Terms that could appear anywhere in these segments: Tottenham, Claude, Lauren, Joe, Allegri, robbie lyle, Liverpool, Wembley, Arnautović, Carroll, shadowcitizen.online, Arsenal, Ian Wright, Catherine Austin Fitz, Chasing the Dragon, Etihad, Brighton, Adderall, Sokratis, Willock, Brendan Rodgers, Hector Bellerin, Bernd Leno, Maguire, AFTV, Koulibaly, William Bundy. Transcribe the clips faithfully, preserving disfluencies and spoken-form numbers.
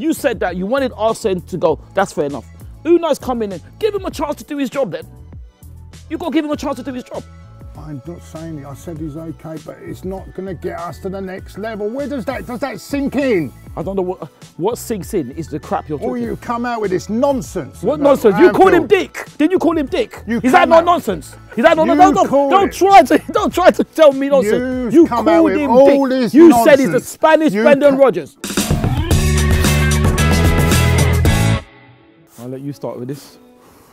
You said that you wanted Arsene to go. That's fair enough. Unai's coming in. Give him a chance to do his job then. You've got to give him a chance to do his job. I'm not saying it. I said he's okay, but it's not going to get us to the next level. Where does that does that sink in? I don't know what what sinks in is the crap you're talking. Or you come out with this nonsense. What nonsense? You called him Dick. Did you call him Dick? You is that not nonsense? Is that not nonsense? Don't, don't try to don't try to tell me nonsense. You called him Dick. You nonsense. Said he's the Spanish you Brendan Rodgers. I'll let you start with this.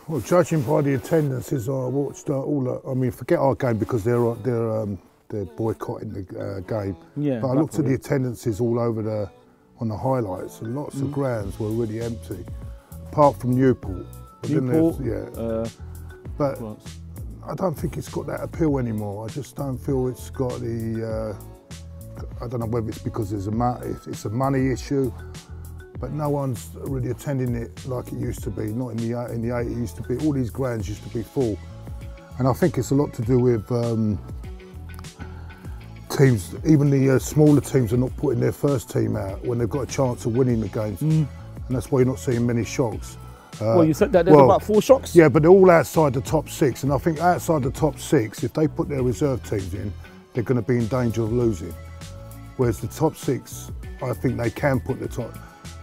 Well, judging by the attendances, I watched uh, all. Uh, I mean, forget our game because they're they're um, they're boycotting the uh, game. Yeah, but I looked at the attendances all over the on the highlights, and lots mm. of grounds were really empty, apart from Newport. But Newport, yeah. Uh, but France. I don't think it's got that appeal anymore. I just don't feel it's got the. Uh, I don't know whether it's because there's a it's a money issue. But no one's really attending it like it used to be. Not in the in the eighties, it used to be. All these grounds used to be full, and I think it's a lot to do with um, teams. Even the uh, smaller teams are not putting their first team out when they've got a chance of winning the games, mm. and that's why you're not seeing many shocks. Uh, well, you said that there's well, about four shocks. Yeah, but they're all outside the top six, and I think outside the top six, if they put their reserve teams in, they're going to be in danger of losing. Whereas the top six, I think they can put the top.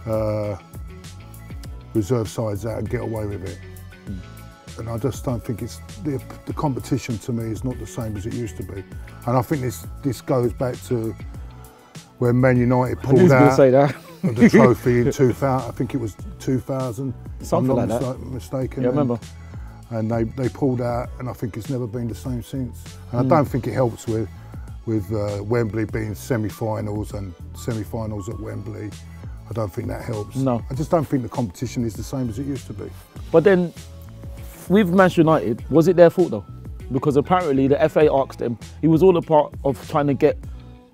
Uh, reserve sides out and get away with it. Mm. And I just don't think it's, the, the competition to me is not the same as it used to be. And I think this, this goes back to when Man United pulled out say that. of the trophy in two thousand, I think it was two thousand. Something I'm not like that. mistaken. Yeah, I remember. And, and they, they pulled out and I think it's never been the same since. And mm. I don't think it helps with, with uh, Wembley being semi-finals and semi-finals at Wembley. I don't think that helps. No. I just don't think the competition is the same as it used to be. But then, with Manchester United, was it their fault though? Because apparently the F A asked him, he was all a part of trying to get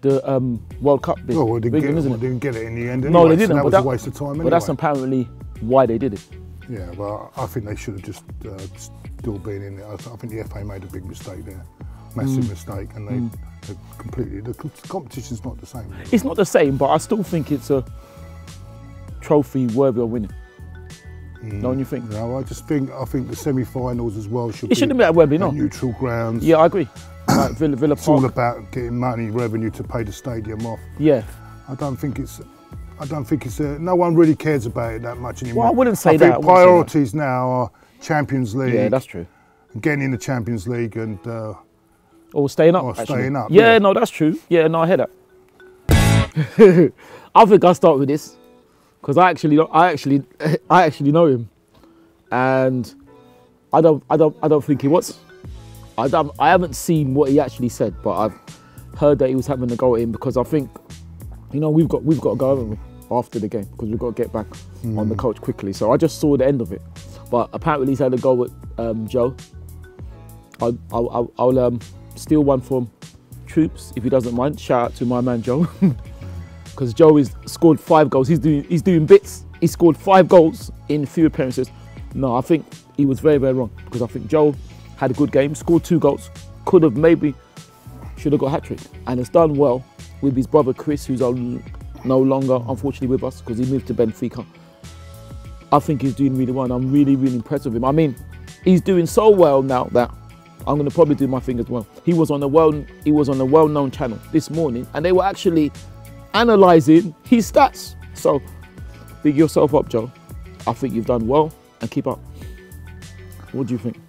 the um, World Cup bid. Oh, well, they didn't, big, get, well, didn't get it in the end anyway. No, they didn't. So that was that, a waste of time anyway. But that's apparently why they did it. Yeah, well, I think they should have just uh, still been in it. I, I think the F A made a big mistake there. Massive mm. mistake. And they, mm. they completely, the competition's not the same. Anyway. It's not the same, but I still think it's a trophy worthy of winning. Mm. Don't you think? No, I just think I think the semi-finals as well should. It be shouldn't be at Wembley, no. Neutral grounds. Yeah, I agree. Like Villa, Villa it's Park. All about getting money, revenue to pay the stadium off. Yeah. I don't think it's. I don't think it's. A, no one really cares about it that much anymore. Well, I wouldn't say I think that. Priorities that. now are Champions League. Yeah, that's true. And getting in the Champions League and. Uh, or staying up. Or actually. staying up. Yeah, yeah, no, that's true. Yeah, no, I hear that. I think I'll start with this. Because I actually, I actually, I actually know him, and I don't, I don't, I don't think he was. I don't, I haven't seen what he actually said, but I've heard that he was having a go at him because I think, you know, we've got, we've got to go, haven't we, after the game because we've got to get back mm. on the coach quickly. So I just saw the end of it, but apparently he's had a go at um, Joe. I, I, I, I'll um, steal one from Troops if he doesn't mind. Shout out to my man Joe. Because Joe has scored five goals. He's doing, he's doing bits. He scored five goals in few appearances. No, I think he was very, very wrong. Because I think Joe had a good game, scored two goals, could have maybe, should have got a hat-trick. And it's done well with his brother Chris, who's no longer, unfortunately, with us because he moved to Benfica. I think he's doing really well and I'm really, really impressed with him. I mean, he's doing so well now that I'm going to probably do my thing as well. He was on a well, he was on a well-known channel this morning and they were actually analysing his stats. So, big yourself up, Joe. I think you've done well and keep up. What do you think?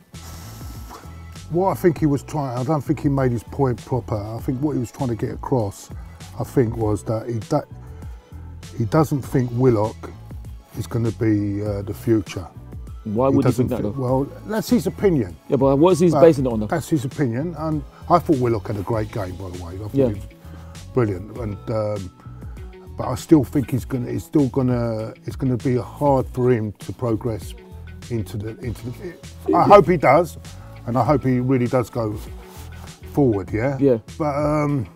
Well, I think he was trying, I don't think he made his point proper. I think what he was trying to get across, I think, was that he, that, he doesn't think Willock is going to be uh, the future. Why would he, he think that think, though? Well, that's his opinion. Yeah, but what's he basing it on though? That's his opinion. And I thought Willock had a great game, by the way. I thought yeah. he was brilliant, and um, but I still think he's gonna. It's still gonna. It's gonna be hard for him to progress into the into the. I hope he does, and I hope he really does go forward. Yeah. Yeah. But um,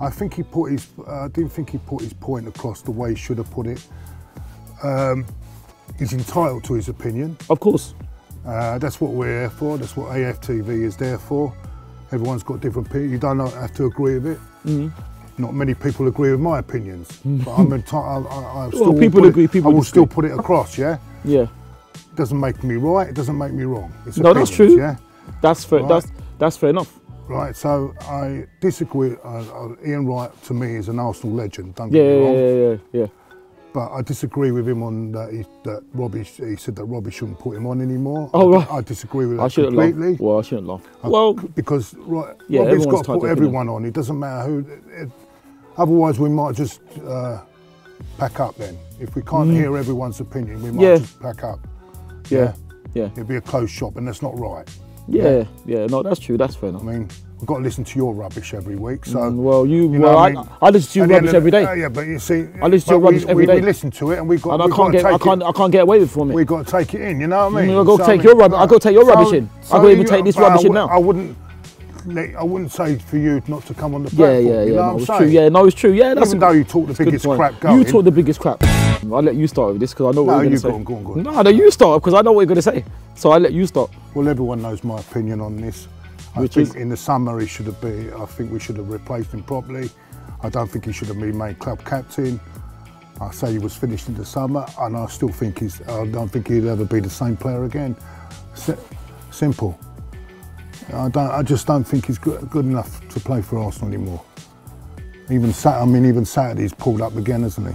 I think he put his. Uh, I didn't think he put his point across the way he should have put it. Um, he's entitled to his opinion. Of course. Uh, that's what we're here for. That's what A F T V is there for. Everyone's got different opinions. You don't have to agree with it. Mm-hmm. not many people agree with my opinions, but I'm a t I, I, I still well, people agree, it, people I will disagree. still put it across, yeah? Yeah. It doesn't make me right, it doesn't make me wrong. It's no, opinions, that's true. Yeah? That's, fair, right? that's, that's fair enough. Right, so I disagree. Uh, uh, Ian Wright, to me, is an Arsenal legend, don't yeah, get me wrong. Yeah, yeah, yeah, yeah. But I disagree with him on that, he, that Robbie, he said that Robbie shouldn't put him on anymore. Oh, right. I, I disagree with that I shouldn't completely. Laugh. Well, I shouldn't laugh. I, well, because right, yeah, Robbie's got to put everyone on. It doesn't matter who. It, it, otherwise, we might just uh, pack up then. If we can't mm. hear everyone's opinion, we might yeah. just pack up. Yeah. yeah, yeah. It'd be a closed shop, and that's not right. Yeah, yeah, yeah, no, that's true, that's fair enough. I mean, we've got to listen to your rubbish every week, so... Mm, well, you, you know well, I, mean? I, I listen to your rubbish of, every day. Uh, yeah, but you see... I listen to your rubbish we, every we, day. We listen to it and we've got, and we've I can't got get, to take I can't, it... I can't get away from it. We've got to take it in, you know what I mean? I've got to take your rubbish in. I've got to even take this rubbish in now. I wouldn't I wouldn't say for you not to come on the platform, yeah, yeah, yeah, you know no, what I'm saying? True, yeah, no, it's true, yeah, that's Even a, though you talk the biggest crap going. You talk the biggest crap. I'll let you start with this because I know what no, you're going to say. No, you go on, go on, go on. No, no, you start because I know what you're going to say. So I'll let you start. Well, everyone knows my opinion on this. I Which think is? in the summer he should have been, I think we should have replaced him properly. I don't think he should have been made club captain. I say he was finished in the summer and I still think he's, I don't think he'll ever be the same player again. S simple. I, don't, I just don't think he's good, good enough to play for Arsenal anymore. Even Sat, I mean, even Saturday's pulled up again, hasn't he?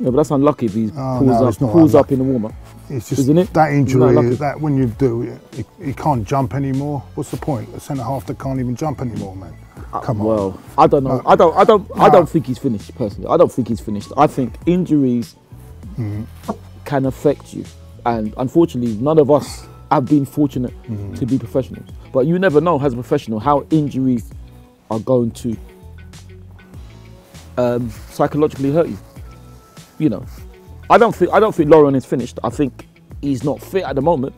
Yeah, but that's unlucky if he oh, pulls, no, up, pulls up in the warm-up, It's just isn't it? That injury, that when you do, he can't jump anymore. What's the point? A centre-half that can't even jump anymore, man. Come uh, on. Well, I don't know. Uh, I don't. I don't. Uh, I don't think he's finished personally. I don't think he's finished. I think injuries mm. can affect you, and unfortunately, none of us have been fortunate mm. to be professionals. But you never know, as a professional, how injuries are going to um, psychologically hurt you. You know, I don't think I don't think Lauren is finished. I think he's not fit at the moment.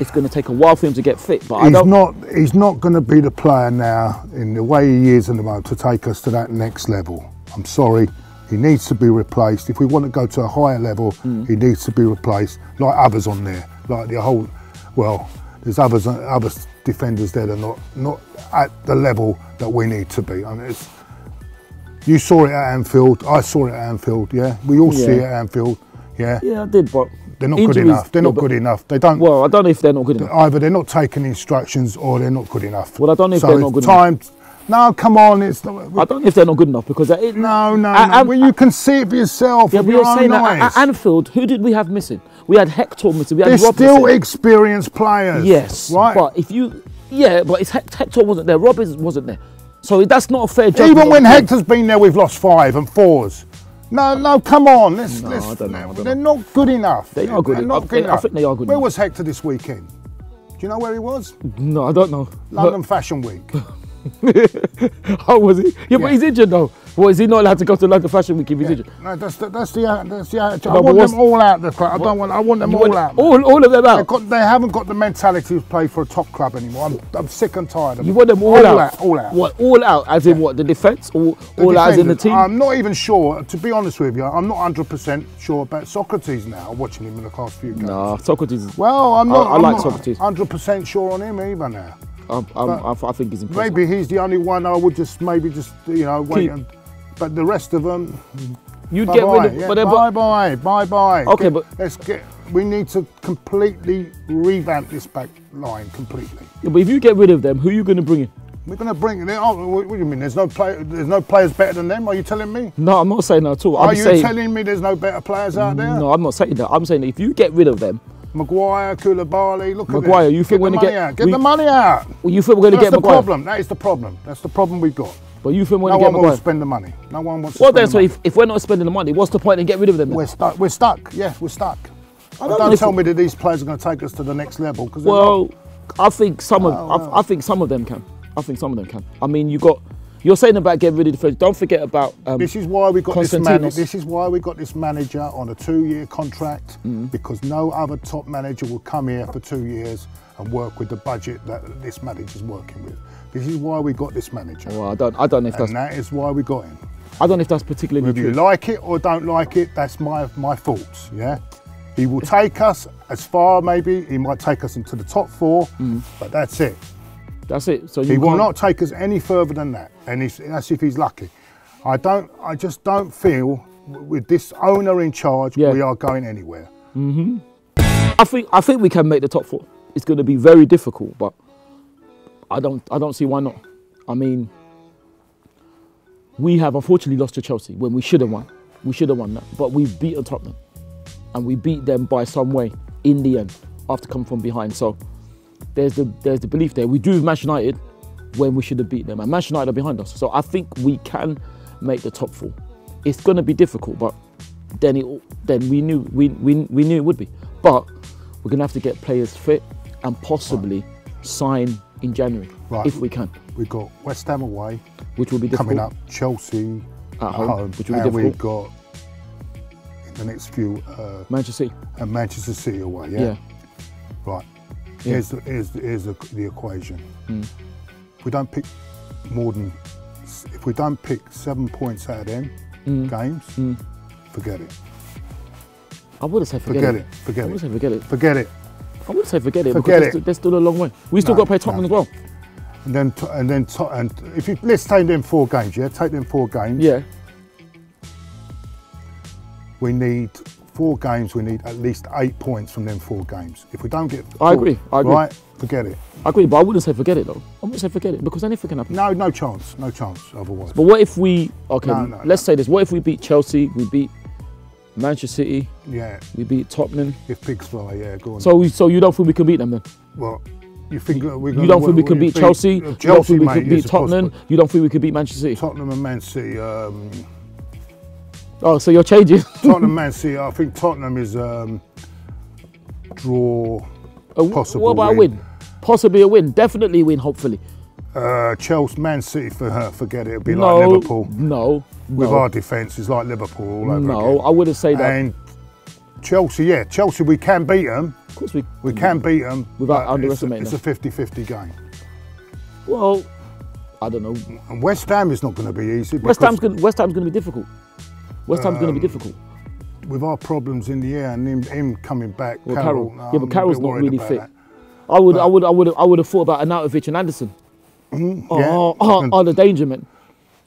It's going to take a while for him to get fit. But he's I don't. Not, he's not going to be the player now in the way he is at the moment to take us to that next level. I'm sorry, he needs to be replaced. If we want to go to a higher level, mm. he needs to be replaced, like others on there, like the whole. Well, there's others, other defenders there that are not not at the level that we need to be. I mean, it's, you saw it at Anfield. I saw it at Anfield. Yeah, we all yeah. see it at Anfield. Yeah. Yeah, I did, but they're not injuries, good enough. They're no, not good enough. They don't. Well, I don't know if they're not good enough. Either they're not taking instructions, or they're not good enough. Well, I don't know if so they're not good time, enough. No, come on. It's. I don't know if they're not good enough because it, no, no, at, no. At, well, you at, can see it for yourself. Yeah, we were saying that at Anfield. Who did we have missing? We had Hector missing. We had. They're Rob still missing. experienced players. Yes, right. But if you, yeah, but it's Hector wasn't there. Rob wasn't there. So that's not a fair judgment. Even when Hector's been there, we've lost five and fours. No, no, come on. Let's, no, let's, I don't know, I don't they're know. not good enough. They are good, they're not I, good they, enough. I think they are good where enough. Where was Hector this weekend? Do you know where he was? No, I don't know. London but... Fashion Week. How was he? Yeah, yeah, but he's injured though. Well, is he not allowed to go to London Fashion Week if he's yeah. injured? No, that's the, that's the, uh, that's the uh, I want them all out. The club. I don't want. I want them all want out. All, all of them out. Got, they haven't got the mentality to play for a top club anymore. I'm, I'm sick and tired of you it. You want them all, all out. out? All out. What? All out? As in yeah. what? The defence? All, the all out as in the team? I'm not even sure. To be honest with you, I'm not one hundred percent sure about Sokratis now. Watching him in the past few games. Nah, Sokratis. Well, I'm not. I, I I'm like not Sokratis. one hundred percent sure on him either now. I'm, I'm, I think he's impressive. Maybe he's the only one I would just maybe just you know wait Keep. and. But the rest of them, you'd bye get bye. rid of yeah, whatever. Bye bye, bye bye. Okay, get, but let's get. We need to completely revamp this back line completely. Yeah, but if you get rid of them, who are you going to bring in? We're going to bring. Oh, what do you mean? There's no play, There's no players better than them. Are you telling me? No, I'm not saying that at all. Are I'm you saying, telling me there's no better players out there? No, I'm not saying that. I'm saying that if you get rid of them. Maguire, Koulibaly, look Maguire, at this. Maguire, you think we're going to get... Out. Get we, the money out! Well, you think we're going to get Maguire? That's the problem, that is the problem. That's the problem we've got. But you think we're going to get Maguire? No one wants to spend the money. No one wants well, to spend the money. Well, so if, if we're not spending the money, what's the point in getting rid of them? We're stuck, we're stuck, yeah, we're stuck. I don't, don't tell me that these players are going to take us to the next level. Because well, I think, some of, oh, well. I, I think some of them can. I think some of them can. I mean, you've got... You're saying about getting rid of the don't forget about um, this is why we got this manager. This is why we got this manager on a two-year contract mm. because no other top manager will come here for two years and work with the budget that this manager's working with. This is why we got this manager. Well, I don't, I don't know if and that's. That is why we got him. I don't know if that's particularly. Whether true. you like it or don't like it, that's my my fault. Yeah, he will take us as far. Maybe he might take us into the top four, mm. but that's it. That's it. So you he will not take us any further than that, and he's, that's if he's lucky. I don't. I just don't feel with this owner in charge yeah. we are going anywhere. Mm-hmm. I think. I think we can make the top four. It's going to be very difficult, but I don't. I don't see why not. I mean, we have unfortunately lost to Chelsea when we should have won. We should have won that, but we've beaten Tottenham, and we beat them by some way in the end after coming from behind. So there's the there's the belief there. We drew with Manchester United when we should have beat them, and Manchester United are behind us. So I think we can make the top four. It's going to be difficult, but then it then we knew we we we knew it would be. But we're going to have to get players fit and possibly right. sign in January right. if we can. We've got West Ham away, which will be difficult. Coming up, Chelsea at home, home which will be and difficult. We've got in the next few uh, Manchester City and Manchester City away. Yeah, yeah. right. Yeah. Here's the, here's the, here's the, the equation. Mm. If we don't pick more than if we don't pick seven points out of them mm. games, mm. forget it. I wouldn't say forget, forget it. it. Forget it. I wouldn't say forget it. Forget it. I wouldn't say forget it. Forget because it. They're, they're still a long way. We still no, got to play Tottenham no. as well. And then and then and if you let's take them four games, yeah, take them four games. Yeah. We need four games. We need at least eight points from them four games. If we don't get, four, I agree. I agree. Right. Forget it. I agree, but I wouldn't say forget it though. I wouldn't say forget it because anything can happen. No, no chance, no chance otherwise. But what if we, okay, no, no, let's no. say this, what if we beat Chelsea, we beat Manchester City, yeah, we beat Tottenham. If pigs fly, yeah, go on. So we, so you don't think we can beat them then? Well, you think you, we're gonna, you don't think we can beat Chelsea? Chelsea, you don't think we mate, can beat Tottenham? You don't think we can beat Manchester City? Tottenham and Man City, um... Oh, so you're changing? Tottenham, Man City, I think Tottenham is um, draw, a, possible What about win? a win? Possibly a win, definitely a win, hopefully. Uh, Chelsea, Man City, for her, forget it. It'll be no, like Liverpool. No, With no. our defence, it's like Liverpool all over No, again. I wouldn't say that. And Chelsea, yeah, Chelsea, we can beat them. Of course we We can beat them. Without underestimating It's a fifty fifty game. Well, I don't know. And West Ham is not going to be easy. West Ham's going to be difficult. West Ham's um, going to be difficult. With our problems in the air and him, him coming back, well, Carroll. Carroll. Yeah, but Carroll's not really fit. That. I would, but, I would, I would, I would have thought about Arnautović and Anderson. Mm, oh, yeah, oh, oh, oh, the danger, man.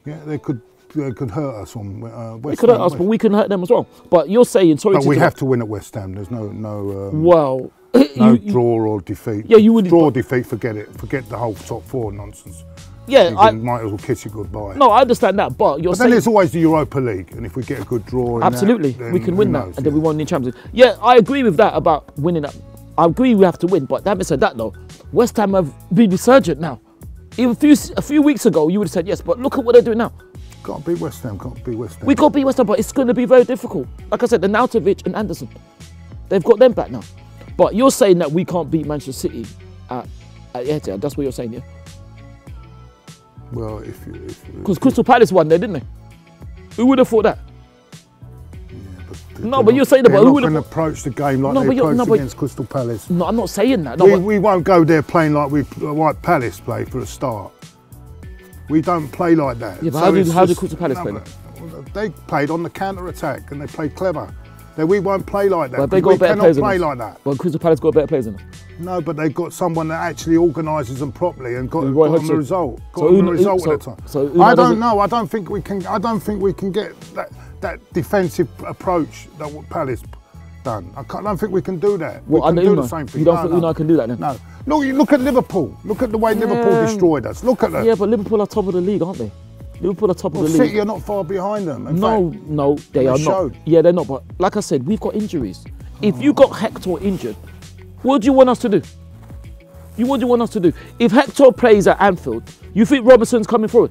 Yeah, they could, they could hurt us on uh, West Ham. They could hurt us, West. but we can hurt them as well. But you're saying, sorry. But to we have to win at West Ham. There's no, no. Um, well, no you, draw or defeat. Yeah, you would draw or defeat. Forget it. Forget the whole top four nonsense. Yeah, you I can, might as well kiss you goodbye. No, I understand that, but you're. But saying, then there's always the Europa League, and if we get a good draw, in absolutely, that, then we can win knows, that, and yeah. then we won the Champions League. Yeah, I agree with that about winning that. I agree we have to win, but having said that though, West Ham have been resurgent now. Even a few, a few weeks ago, you would have said yes, but look at what they're doing now. Can't beat West Ham, can't beat West Ham. We can't beat West Ham, but it's going to be very difficult. Like I said, the Arnautović and Anderson, they've got them back now. But you're saying that we can't beat Manchester City at, at Etihad, that's what you're saying, yeah? Well, if you... Because Crystal Palace won there, didn't they? Who would have thought that? No, but not, you're saying that. But who would have approached the game like no, they approached no, against Crystal Palace? No, I'm not saying that. No, we, we won't go there playing like we like Palace play for a start. We don't play like that. Yeah, but so how, do, how just, did Crystal Palace no, play? They played on the counter attack and they played clever. They, we won't play like that. But they got we better cannot players play like that. Well, Crystal Palace got better players than us. No, but they got someone that actually organises them properly and got, got them the result. Got so them the result so, at the time. So I don't know. I don't think we can. I don't think we can get that. that defensive approach that what Palace done. I, can't, I don't think we can do that. Well, we can do Unai. the same thing. You don't no, think no. Unai can do that then? No. Look, you look at Liverpool. Look at the way yeah. Liverpool destroyed us. Look at them. Yeah, but Liverpool are top of the league, aren't they? Liverpool are top well, of the City league. City are not far behind them. In no, fact, no, they, they are showed. not. Yeah, they're not. But like I said, we've got injuries. Oh. If you got Hector injured, what do you want us to do? You What do you want us to do? If Hector plays at Anfield, you think Robertson's coming forward?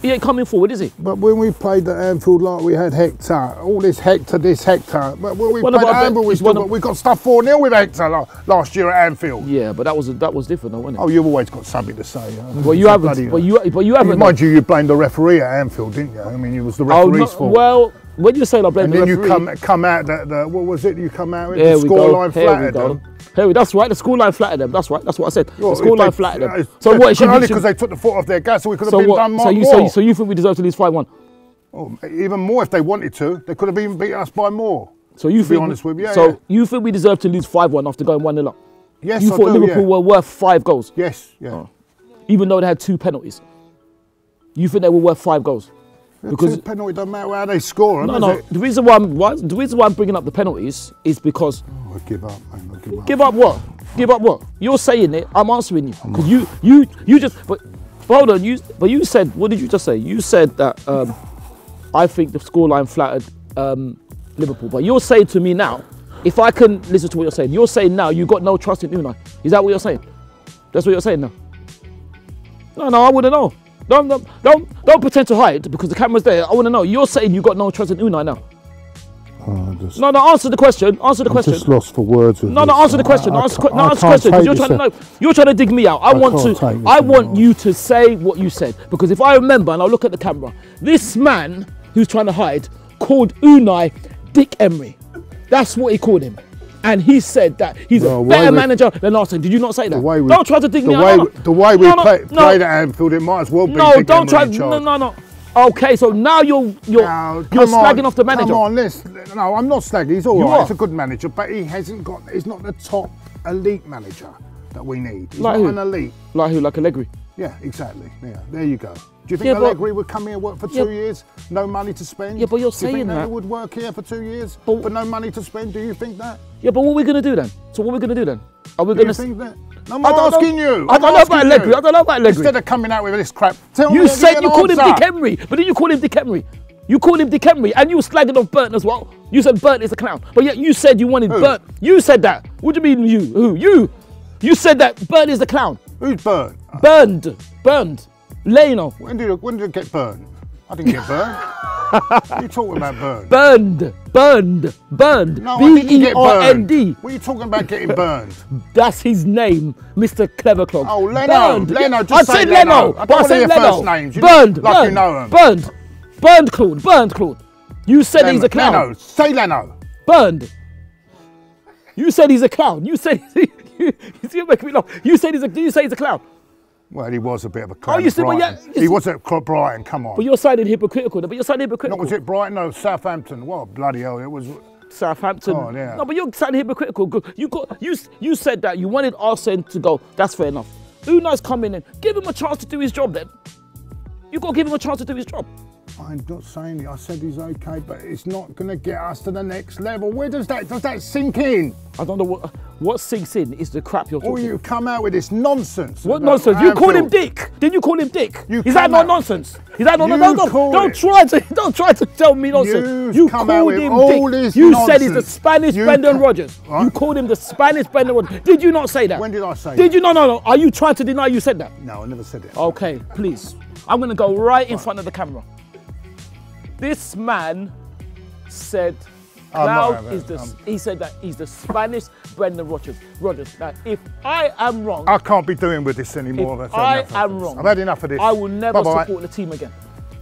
He ain't coming forward, is he? But when we played at Anfield, like we had Hector, all this Hector, this Hector. But when we one played at Anfield, we, still, of... we got stuff four nil with Hector like, last year at Anfield. Yeah, but that was that was different, though, wasn't it? Oh, you've always got something to say. Huh? Well, you haven't. Bloody, but you, but you haven't. Mind you, you blamed the referee at Anfield, didn't you? I mean, it was the referee's oh, no, fault. Well, when you say I blame the referee, and then you come come out that the, what was it? You come out with the scoreline flattered them. Hey, that's right. The scoreline flattered them. That's right. That's what I said. The scoreline flattered them. So what? It should be only because they took the foot off their gas, so we could have been done more. So you, so you think we deserve to lose five one? Oh, even more if they wanted to. They could have even beat us by more. So you think? Be honest with you. Yeah, so yeah. you think we deserve to lose five one after going one nil up? Yes, I do. You thought Liverpool yeah. were worth five goals? Yes. Yeah. Oh. Even though they had two penalties. you think they were worth five goals? Because the penalty doesn't matter how they score. No, no. The reason why I'm why, the reason why I'm bringing up the penalties is because oh, I give up, man. I give up. Give up what? Give up what? You're saying it. I'm answering you. Because you, you, you just. But, but hold on. You. But you said. What did you just say? You said that. Um, I think the scoreline flattered um, Liverpool. But you're saying to me now, if I can listen to what you're saying, you're saying now you got no trust in Unai. Is that what you're saying? That's what you're saying now. No, no. I wouldn't know. Don't, don't, don't, don't pretend to hide because the camera's there. I want to know. You're saying you got no trust in Unai now. Oh, just, no, no. Answer the question. Answer the I'm question. Just lost for words. With no, no. Answer the question. I, I answer, no, answer the question. Because you're trying to know. You're trying to dig me out. I, I want to. I want you to say what you said because if I remember and I look at the camera, this man who's trying to hide called Unai Dick Emery. That's what he called him. And he said that he's no, a better we, manager than Arsenal. Did you not say that? We, don't try to dig me out. Way, the way we no, no, play, no. played at Anfield, it might as well be. No, don't try. No, no, no. Okay, so now you're you're, no, you're slagging on, off the manager. Come on, listen. No, I'm not slagging. He's all you right. Are. He's a good manager, but he hasn't got. He's not the top elite manager that we need. He's like not who? An elite. Like who? Like Allegri. Yeah, exactly. Yeah, there you go. Do you think yeah, Allegri would come here and work for two yeah. years, no money to spend? Yeah, but you're saying that. Do you think that he would work here for two years, but, but no money to spend? Do you think that? Yeah, but what are we going to do then? So what are we going to do then? Are we going to think that? No, I'm not asking you. I don't know about Allegri. I don't know about Allegri. Instead of coming out with this crap, tell you me said you called him Dick Emery, but then you called him Dick Emery. You called him Dick Emery, and you were slagging off Bernd as well. You said Bernd is a clown, but yet you said you wanted Bernd. You said that. What do you mean you? Who? You? You said that Bernd is a clown. Who's Bernd? Bernd. Bernd. Leno. When did, when did it get burned? I didn't get burned. What are you talking about burned? Burned. Burned. Burned. No, B E R N D. What are you talking about getting burned? That's his name, Mister Cleverclog. Oh, Leno. Burned. Leno, just I say Leno. Leno. I don't say Leno. Names. You burned. Like burned. You know him. Burned. Burned Claude. Burned Claude. You said Leno. He's a clown. Leno. Say Leno. Burned. You said he's a clown. You said he's a clown. You said he's a, you say he's a clown. Well, he was a bit of a clown. Oh, you see, well, yeah, he was at Brighton, come on. But you're sounding hypocritical, but you're sounding hypocritical. No, was it Brighton? No, Southampton. Well, bloody hell, it was... Southampton. Oh, yeah. No, but you're sounding hypocritical. You, got, you, you said that you wanted Arsenal to go. That's fair enough. Unai's coming in. Give him a chance to do his job then. You've got to give him a chance to do his job. I'm not saying it. I said he's okay, but it's not going to get us to the next level. Where does that does that sink in? I don't know what what sinks in is the crap you're talking. Or you about. Come out with this nonsense. What nonsense? You called him Dick. Did you call him Dick? You is that not nonsense? Is that not no no? Don't, don't try to don't try to tell me nonsense. You've you come called out with him all Dick. This you nonsense. Said he's the Spanish you Brendan Rodgers. Huh? You called him the Spanish Brendan Rodgers. Did you not say that? When did I say? Did that? You no no no? Are you trying to deny you said that? No, I never said it. Okay, please. I'm going to go right in front of the camera. This man said, "Cloud is the." I'm... He said that he's the Spanish Brendan Rodgers. Rodgers. Now, if I am wrong, I can't be doing with this anymore. If I am wrong. I've had enough of this. I will never bye support bye. The team again.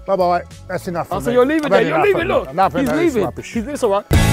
Bye bye. That's enough. Oh, so me. You're leaving. There. You're leaving. Look, he's leaving. He's, it's all right.